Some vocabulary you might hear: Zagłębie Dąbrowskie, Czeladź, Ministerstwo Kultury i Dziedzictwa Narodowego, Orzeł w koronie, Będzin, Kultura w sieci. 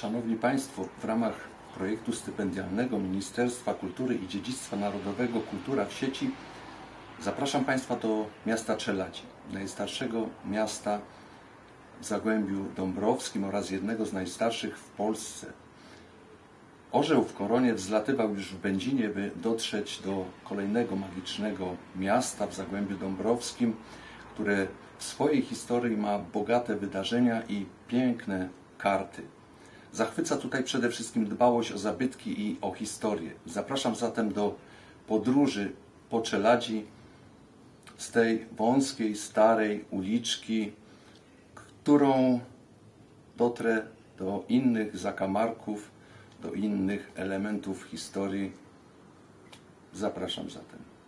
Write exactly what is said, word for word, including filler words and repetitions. Szanowni Państwo, w ramach projektu stypendialnego Ministerstwa Kultury i Dziedzictwa Narodowego Kultura w sieci zapraszam Państwa do miasta Czeladzi, najstarszego miasta w Zagłębiu Dąbrowskim oraz jednego z najstarszych w Polsce. Orzeł w koronie wzlatywał już w Będzinie, by dotrzeć do kolejnego magicznego miasta w Zagłębiu Dąbrowskim, które w swojej historii ma bogate wydarzenia i piękne karty. Zachwyca tutaj przede wszystkim dbałość o zabytki i o historię. Zapraszam zatem do podróży po Czeladzi z tej wąskiej, starej uliczki, którą dotrę do innych zakamarków, do innych elementów historii. Zapraszam zatem.